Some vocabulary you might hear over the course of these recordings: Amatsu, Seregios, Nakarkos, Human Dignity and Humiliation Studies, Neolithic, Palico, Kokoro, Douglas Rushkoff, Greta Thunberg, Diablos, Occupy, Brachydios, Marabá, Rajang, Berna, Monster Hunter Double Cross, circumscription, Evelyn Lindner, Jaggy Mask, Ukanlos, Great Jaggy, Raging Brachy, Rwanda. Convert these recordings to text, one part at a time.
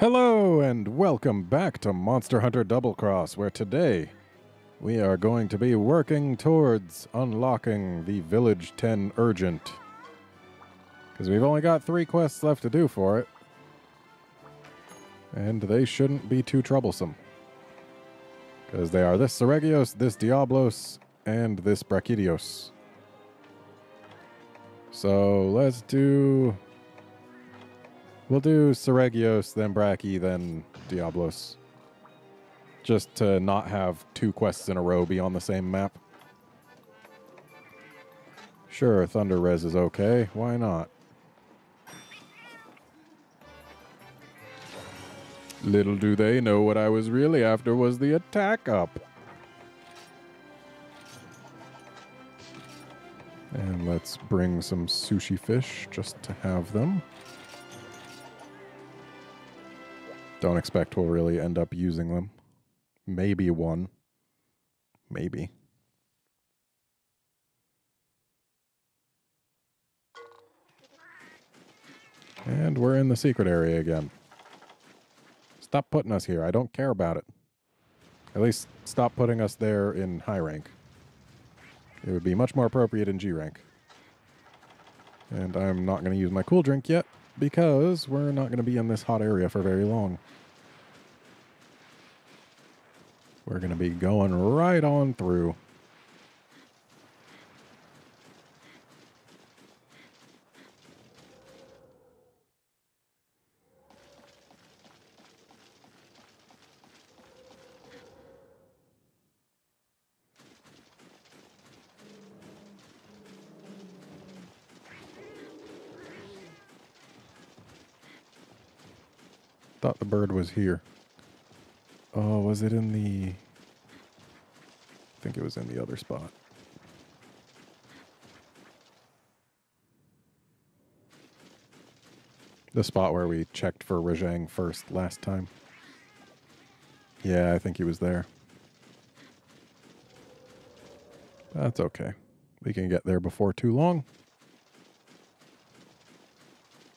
Hello and welcome back to Monster Hunter Double Cross, where today we are going to be working towards unlocking the Village 10 Urgent. Because we've only got 3 quests left to do for it. And they shouldn't be too troublesome. Because they are this Seregios, this Diablos, and this Brachydios. So let's do... We'll do Seregios, then Brachy, then Diablos. Just to not have 2 quests in a row be on the same map. Sure, Thunder Res is okay. Why not? Little do they know what I was really after was the attack up. And let's bring some sushi fish just to have them. Don't expect we'll really end up using them. Maybe one. Maybe. And we're in the secret area again. Stop putting us here. I don't care about it. At least stop putting us there in high rank. It would be much more appropriate in G rank. And I'm not going to use my cool drink yet, because we're not going to be in this hot area for very long. We're going to be going right on through. Thought the bird was here. Oh, was it in the... I think it was in the other spot. The spot where we checked for Rajang first last time. Yeah, I think he was there. That's okay. We can get there before too long.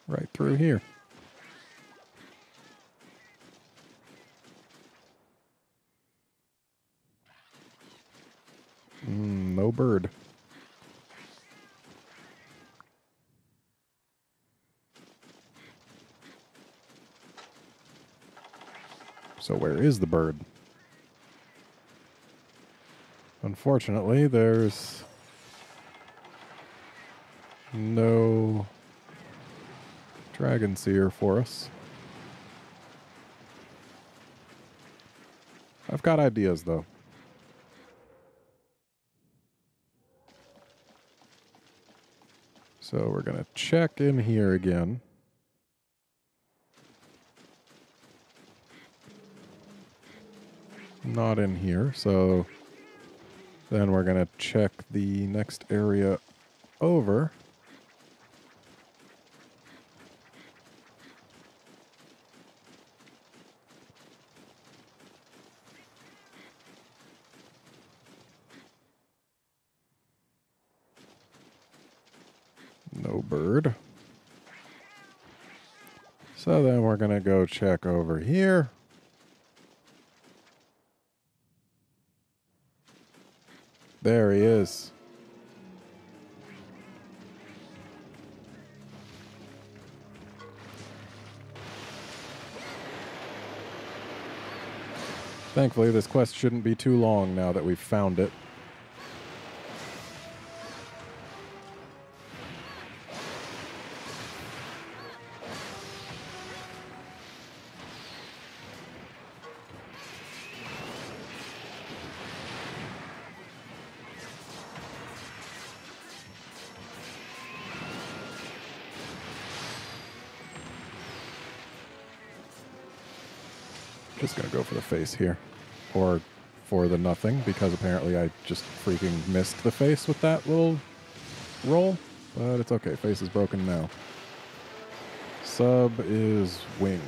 Right through here. No bird. So where is the bird? Unfortunately, there's no dragon seer for us. I've got ideas, though. So we're going to check in here again. Not in here, so then we're going to check the next area over. Bird. So then we're going to go check over here. There he is. Thankfully, this quest shouldn't be too long now that we've found it. Just gonna go for the face here, or for the nothing, because apparently I just freaking missed the face with that little roll, but it's okay, face is broken now. Sub is wing.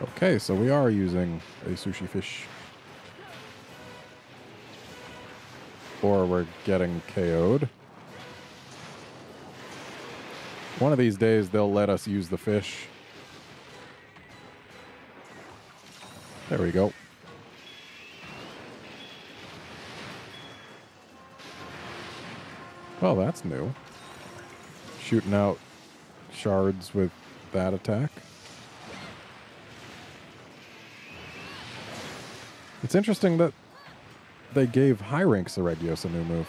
Okay, so we are using a sushi fish. before we're getting KO'd. One of these days, they'll let us use the fish. There we go. Well, that's new. Shooting out shards with that attack. It's interesting that they gave high rank Seregios a new move.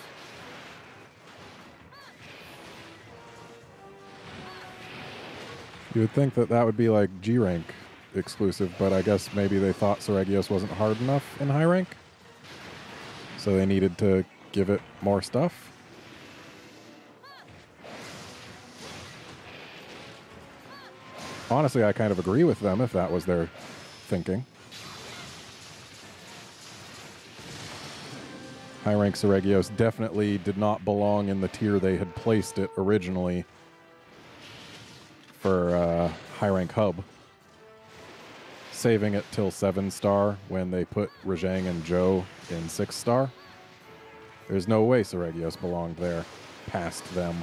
You would think that that would be like G rank exclusive, but I guess maybe they thought Seregios wasn't hard enough in high rank, so they needed to give it more stuff. Honestly, I kind of agree with them if that was their thinking. High rank Seregios definitely did not belong in the tier they had placed it originally for high rank hub. Saving it till 7-star when they put Rajang and Joe in 6-star. There's no way Seregios belonged there past them.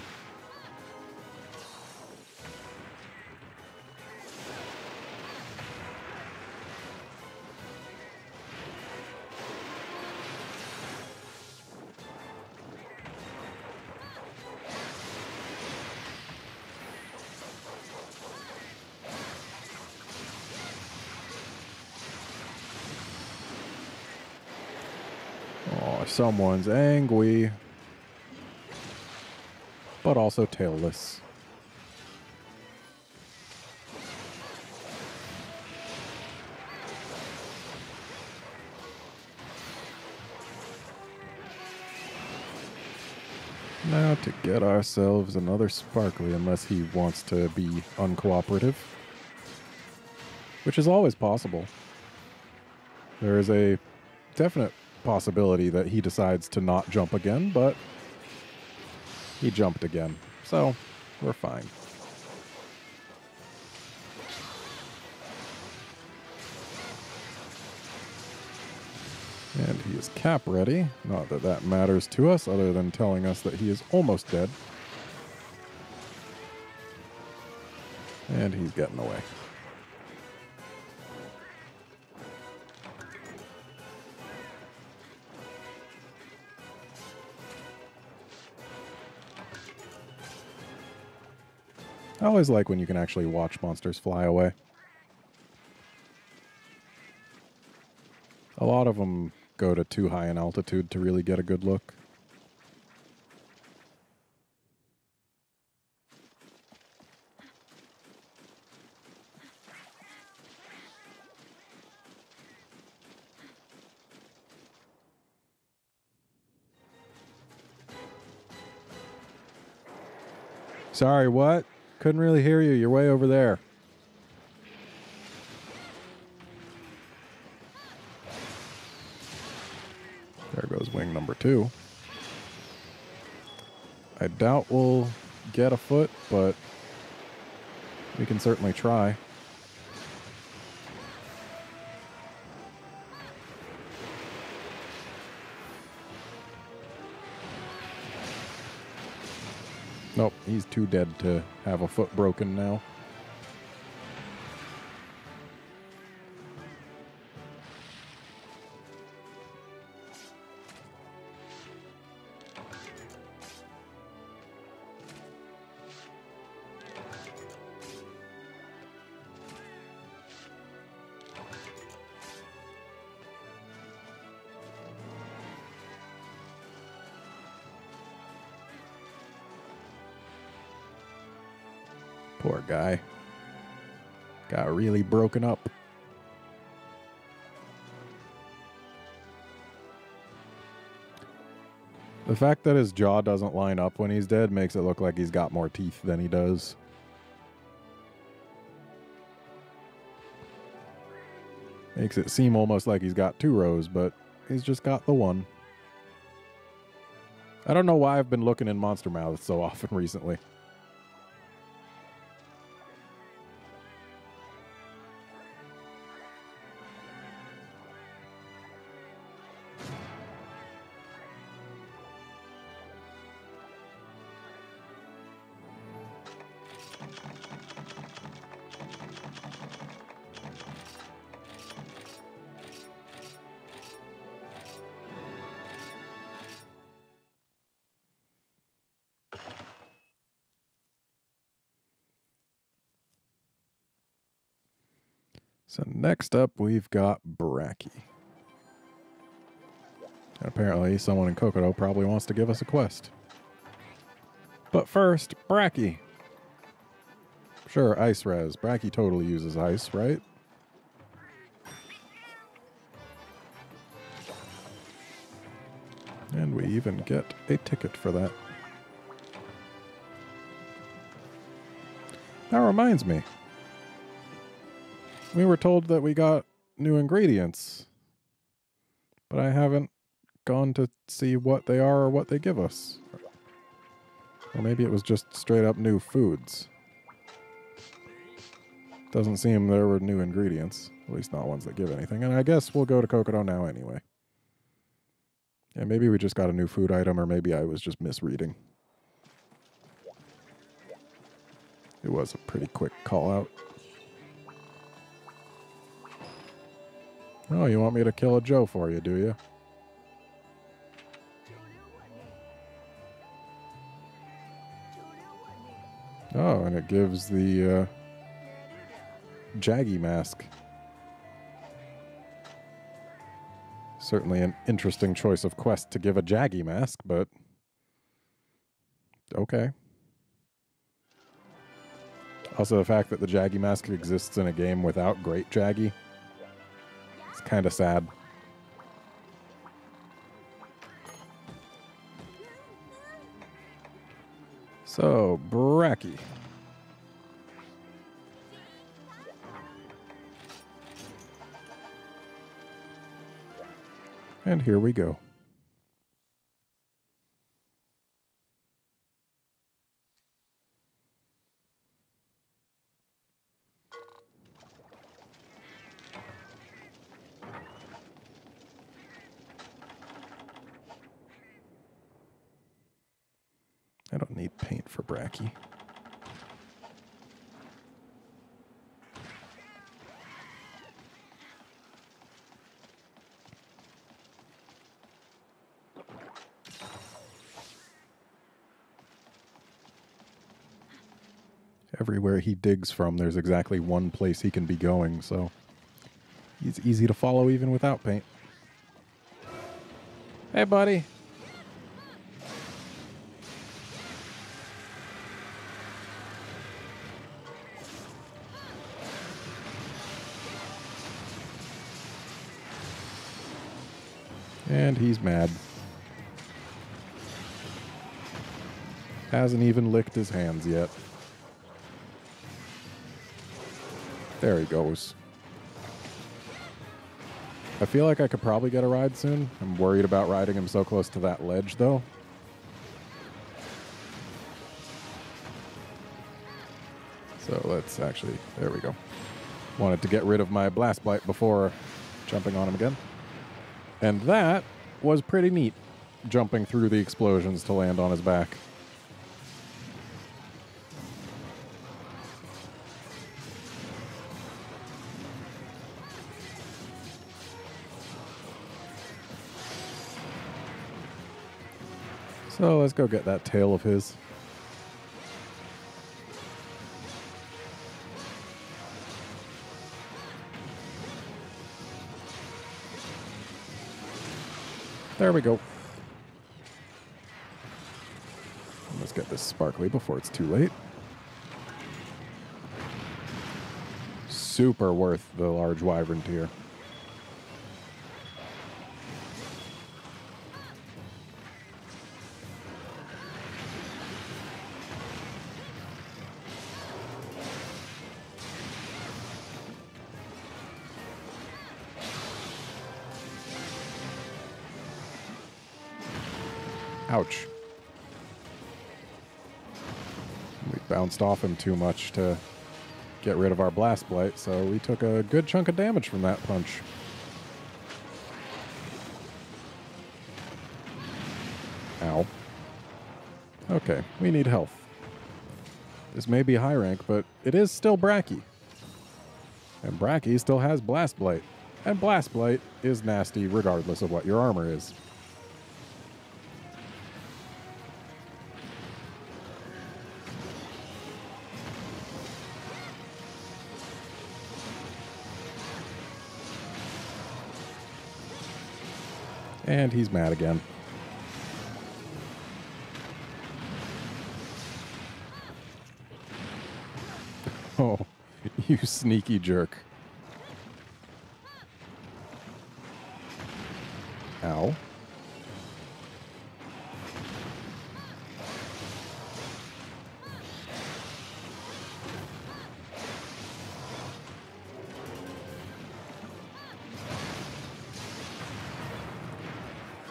Someone's angry, but also tailless. Now to get ourselves another sparkly, unless he wants to be uncooperative, which is always possible. There is a definite possibility that he decides to not jump again, but he jumped again, so we're fine. And he is cap ready. Not that that matters to us, other than telling us that he is almost dead. And he's getting away. I always like when you can actually watch monsters fly away. A lot of them go to too high an altitude to really get a good look. Sorry, what? Couldn't really hear you. You're way over there. There goes wing number 2. I doubt we'll get a foot, but we can certainly try. Nope, he's too dead to have a foot broken now. Poor guy. Got really broken up. The fact that his jaw doesn't line up when he's dead makes it look like he's got more teeth than he does. Makes it seem almost like he's got 2 rows, but he's just got the one. I don't know why I've been looking in Monster Mouth so often recently. So next up, we've got Brachy. And apparently, someone in Kokoro probably wants to give us a quest. But first, Brachy. Sure, ice res. Brachy totally uses ice, right? And we even get a ticket for that. That reminds me. We were told that we got new ingredients, but I haven't gone to see what they are or what they give us. Or maybe it was just straight up new foods. Doesn't seem there were new ingredients, at least not ones that give anything. And I guess we'll go to Kokoro now anyway. Yeah, maybe we just got a new food item, or maybe I was just misreading. It was a pretty quick call out. Oh, you want me to kill a Joe for you, do you? Oh, and it gives the Jaggy Mask. Certainly an interesting choice of quest to give a Jaggy Mask, but okay. Also, the fact that the Jaggy Mask exists in a game without Great Jaggy, it's kind of sad. So, Brachy. And here we go. I don't need paint for Brachy. Everywhere he digs from, there's exactly one place he can be going, so he's easy to follow even without paint. Hey, buddy. And he's mad. Hasn't even licked his hands yet. There he goes. I feel like I could probably get a ride soon. I'm worried about riding him so close to that ledge, though. So let's actually... There we go. Wanted to get rid of my Blast Blight before jumping on him again. And that was pretty neat, jumping through the explosions to land on his back. So let's go get that tail of his. There we go. Let's get this sparkly before it's too late. Super worth the large wyvern tier. Ouch. We bounced off him too much to get rid of our Blast Blight, so we took a good chunk of damage from that punch. Ow. Okay, we need health. This may be high rank, but it is still Brachy. And Brachy still has Blast Blight. And Blast Blight is nasty regardless of what your armor is. And he's mad again. Oh, you sneaky jerk. Ow.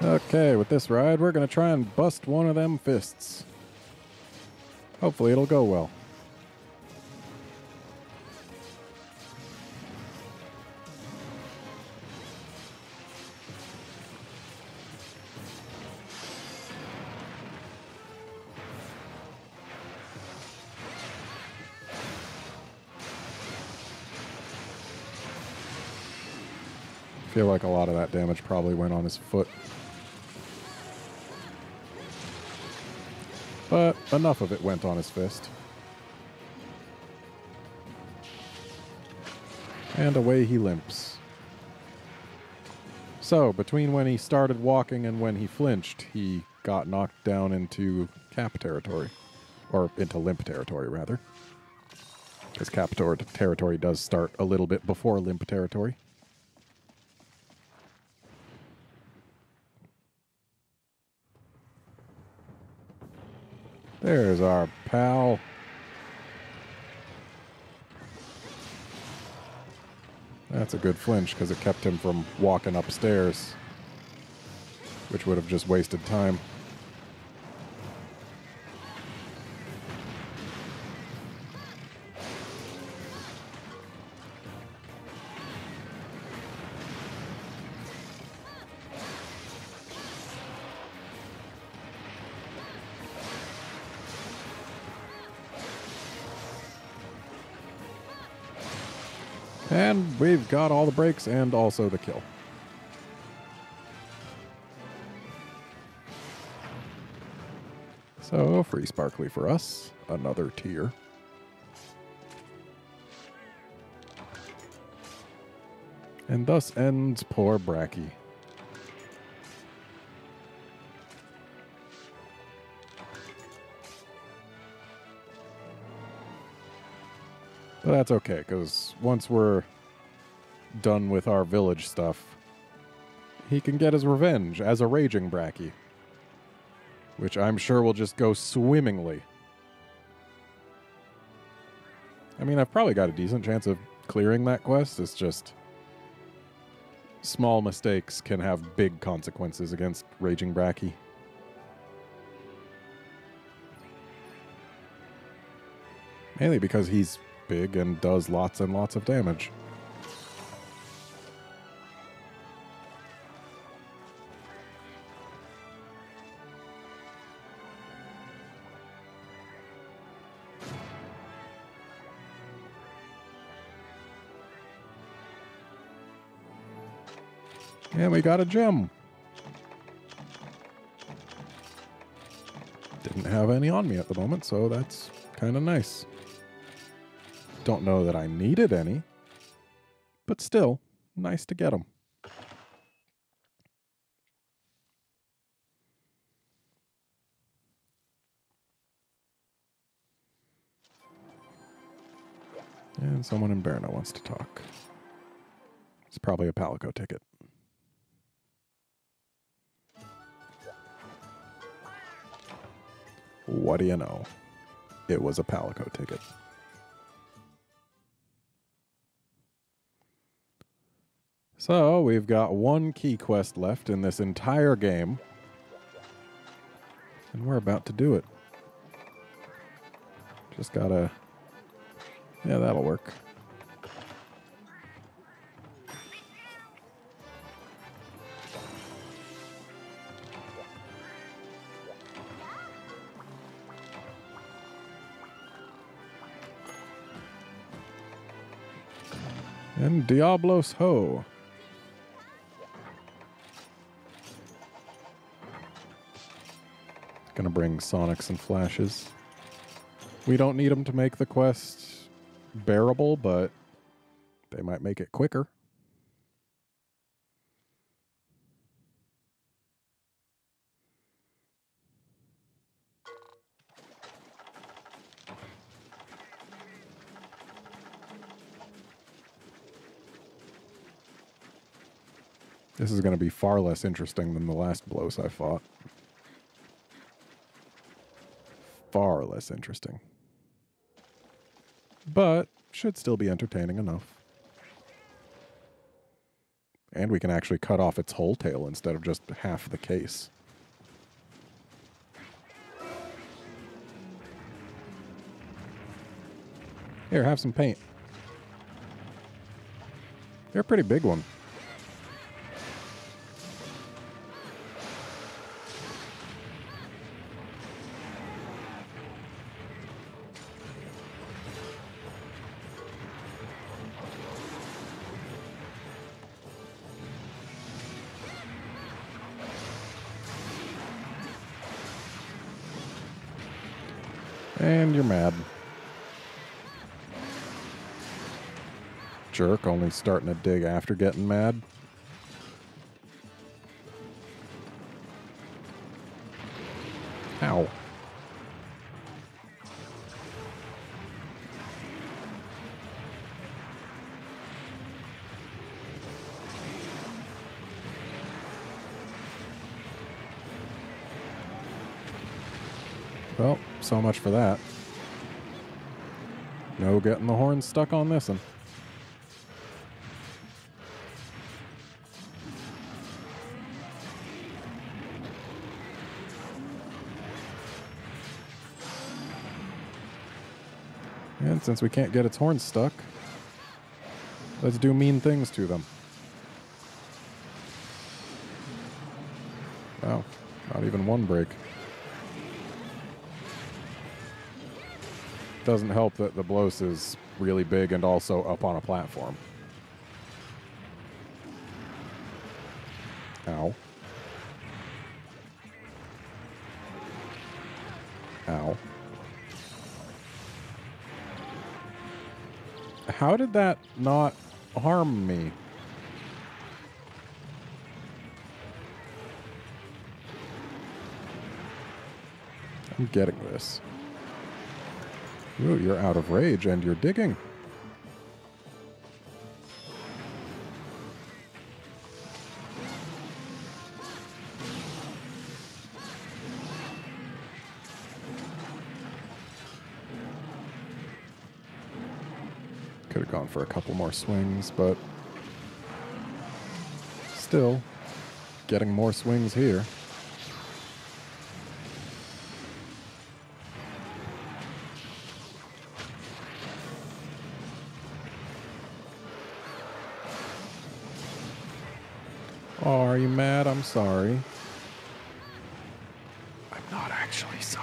Okay, with this ride, we're going to try and bust one of them fists. Hopefully it'll go well. I feel like a lot of that damage probably went on his foot. But enough of it went on his fist. And away he limps. So, between when he started walking and when he flinched, he got knocked down into cap territory. Or into limp territory, rather. Because cap territory does start a little bit before limp territory. There's our pal. That's a good flinch because it kept him from walking upstairs, which would have just wasted time. And we've got all the breaks and also the kill. So free sparkly for us. Another tier. And thus ends poor Brachy. But that's okay, because once we're done with our village stuff, he can get his revenge as a Raging Brachy, which I'm sure will just go swimmingly. I mean, I've probably got a decent chance of clearing that quest. It's just small mistakes can have big consequences against Raging Brachy. Mainly because he's big and does lots and lots of damage. And we got a gem. Didn't have any on me at the moment, so that's kind of nice. Don't know that I needed any, but still, nice to get them. And someone in Berna wants to talk. It's probably a Palico ticket. What do you know? It was a Palico ticket. So, we've got one key quest left in this entire game. And we're about to do it. Just gotta... yeah, that'll work. And Diablos Ho. Gonna bring Sonics and Flashes. We don't need them to make the quest bearable, but they might make it quicker. This is going to be far less interesting than the last Blows I fought. Far less interesting. But should still be entertaining enough. And we can actually cut off its whole tail instead of just half the case. Here, have some paint. You're a pretty big one. And you're mad. Jerk, only starting to dig after getting mad. Ow. Well, so much for that. No getting the horn stuck on this one. And since we can't get its horns stuck, let's do mean things to them. Wow, not even one break. Doesn't help that the Blows is really big and also up on a platform. Ow. Ow. How did that not harm me? I'm getting this. Ooh, you're out of rage and you're digging. For a couple more swings, but still getting more swings here. Oh, are you mad? I'm sorry. I'm not actually sorry.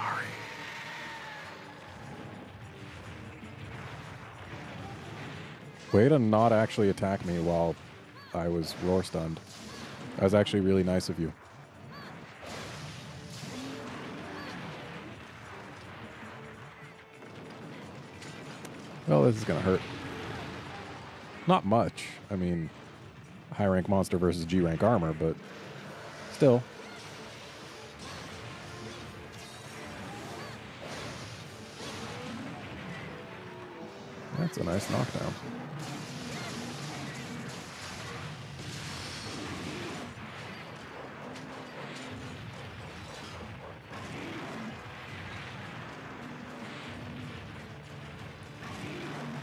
Way to not actually attack me while I was roar stunned. That was actually really nice of you. Well, this is gonna hurt. Not much. I mean, high rank monster versus G rank armor, but still. That's a nice knockdown.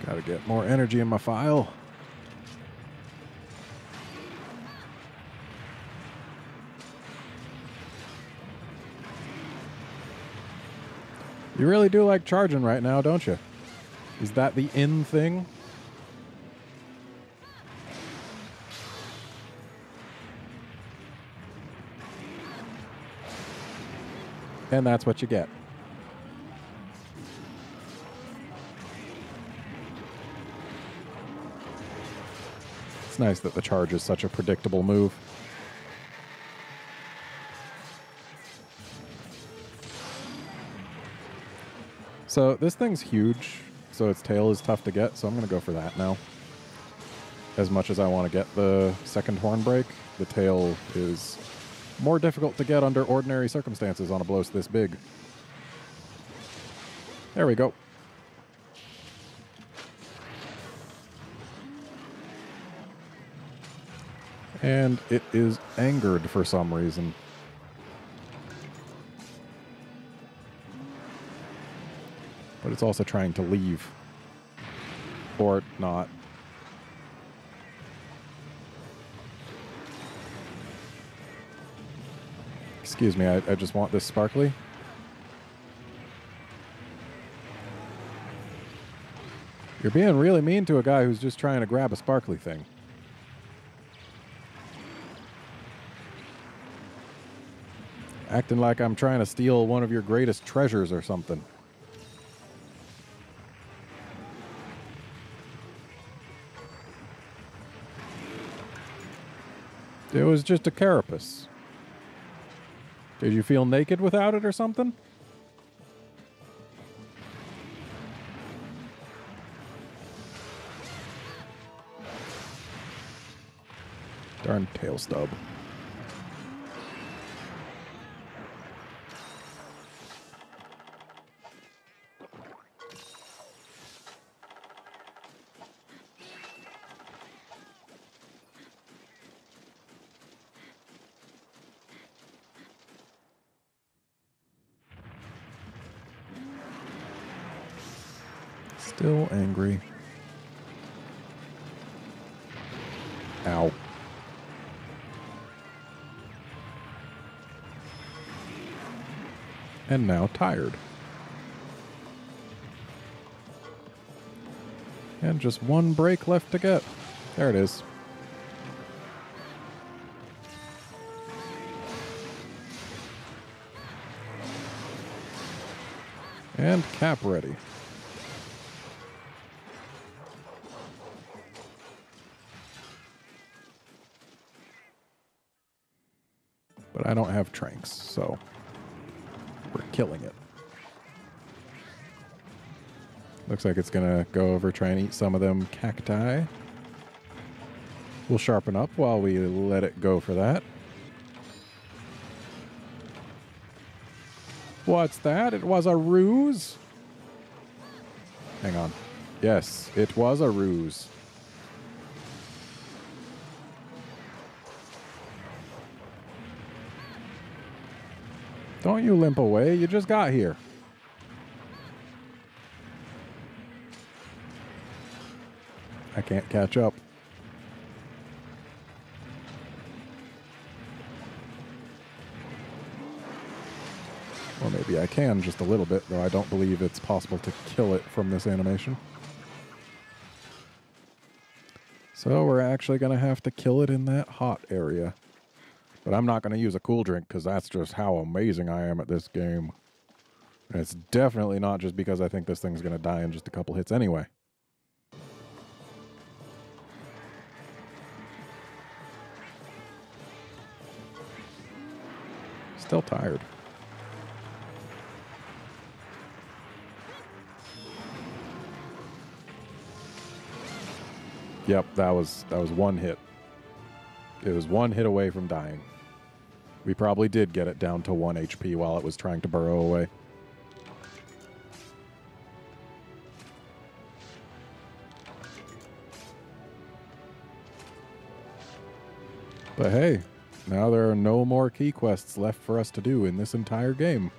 Gotta get more energy in my file. You really do like charging right now, don't you? Is that the in thing? And that's what you get. It's nice that the charge is such a predictable move. So this thing's huge. So its tail is tough to get, so I'm going to go for that now. As much as I want to get the second horn break, the tail is more difficult to get under ordinary circumstances on a Blows this big. There we go. And it is angered for some reason. But it's also trying to leave. Or not. Excuse me, I just want this sparkly. You're being really mean to a guy who's just trying to grab a sparkly thing. Acting like I'm trying to steal one of your greatest treasures or something. It was just a carapace. Did you feel naked without it or something? Darn tail stub. Still angry. Ow. And now tired. And just one break left to get. There it is. And cap ready. But I don't have tranks, so... we're killing it. Looks like it's gonna go over, try and eat some of them cacti. We'll sharpen up while we let it go for that. What's that? It was a ruse? Hang on. Yes, it was a ruse. Don't you limp away, you just got here. I can't catch up. Or maybe I can just a little bit, though I don't believe it's possible to kill it from this animation. So we're actually going to have to kill it in that hot area. But I'm not going to use a cool drink because that's just how amazing I am at this game. And it's definitely not just because I think this thing's going to die in just a couple hits anyway. Still tired. Yep, that was one hit. It was one hit away from dying. We probably did get it down to 1 HP while it was trying to burrow away. But hey, now there are no more key quests left for us to do in this entire game.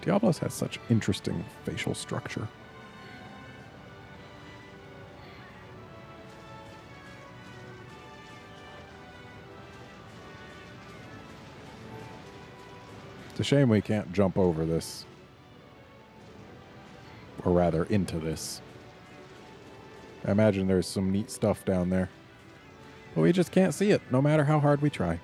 Diablos has such interesting facial structure. It's a shame we can't jump over this. Or rather, into this. I imagine there's some neat stuff down there. But we just can't see it, no matter how hard we try.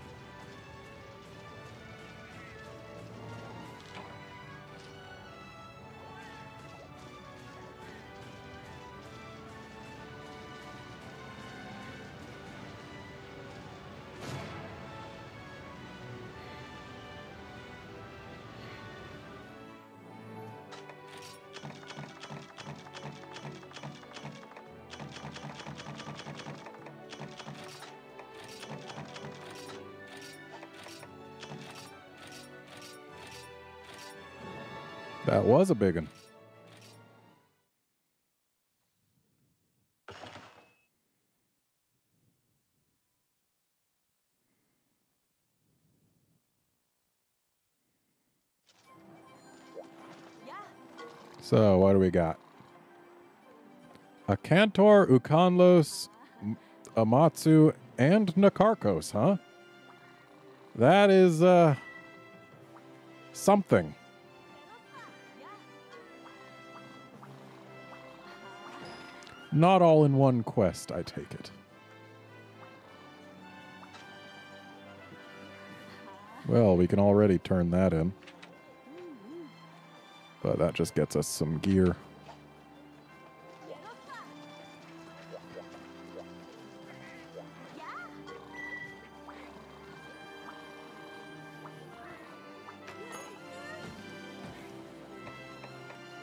That was a big one. So, what do we got? A Cantor, Ukanlos, Amatsu, and Nakarkos, huh? That is, something. Not all in one quest, I take it. Well, we can already turn that in. But that just gets us some gear.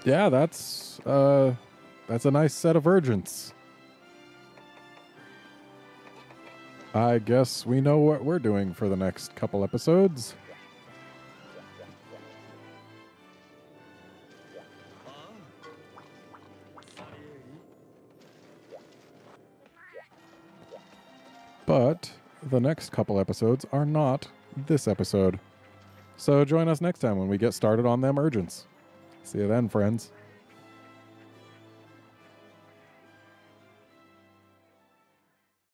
Yeah, that's a nice set of urgents. I guess we know what we're doing for the next couple episodes. But the next couple episodes are not this episode. So join us next time when we get started on them urgents. See you then, friends.